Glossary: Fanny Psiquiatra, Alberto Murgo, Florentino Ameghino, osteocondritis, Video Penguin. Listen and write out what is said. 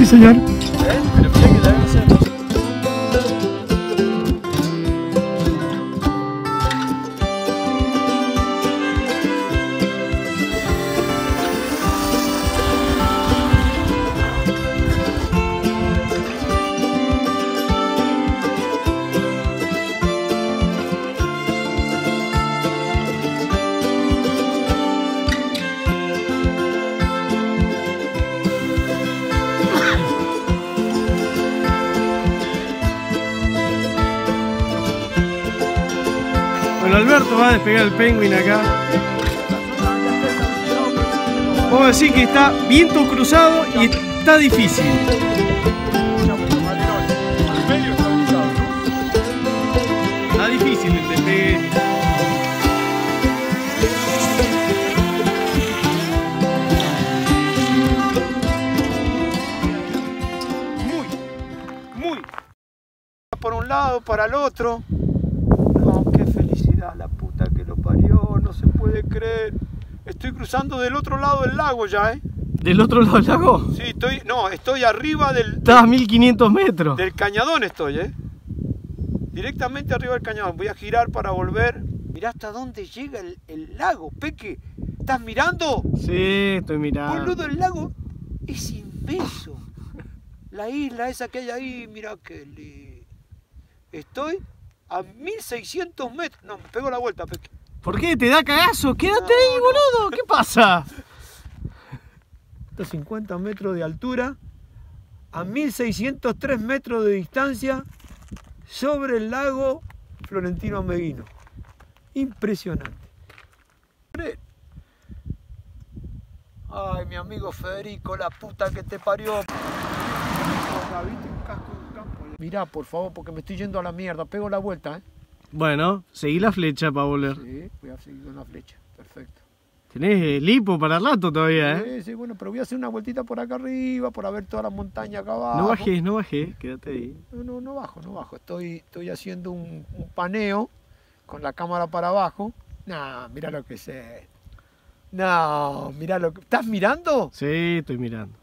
Sí, señor. Alberto va a despegar el Penguin acá. Vamos a decir que está viento cruzado y está difícil. Está difícil el despegue. Muy. Por un lado, para el otro. La puta que lo parió, no se puede creer. Estoy cruzando del otro lado del lago ya, ¿eh? ¿Del otro lado del lago? Sí, estoy arriba del... Estás a 1500 metros. Del cañadón estoy, ¿eh? Directamente arriba del cañadón. Voy a girar para volver. Mirá hasta dónde llega el lago, Peque. ¿Estás mirando? Sí, estoy mirando. Boludo, el lago es inmenso. La isla esa que hay ahí, mirá que lindo. Estoy... a 1600 metros. No, me pegó la vuelta, Peque. ¿Por qué? ¿Te da cagazo? Quédate ahí, boludo. ¿Qué pasa? Estos 50 metros de altura, a 1603 metros de distancia, sobre el lago Florentino Ameghino. Impresionante. Ay, mi amigo Federico, la puta que te parió. Mirá, por favor, porque me estoy yendo a la mierda. Pego la vuelta, ¿eh? Bueno, seguí la flecha para volver. Sí, voy a seguir con la flecha. Perfecto. Tenés lipo para el rato todavía, ¿eh? Sí, bueno, pero voy a hacer una vueltita por acá arriba, para ver toda la montaña acá abajo. No bajé, quédate ahí. No bajo. Estoy haciendo un paneo con la cámara para abajo. No, mirá lo que es esto. ¿Estás mirando? Sí, estoy mirando.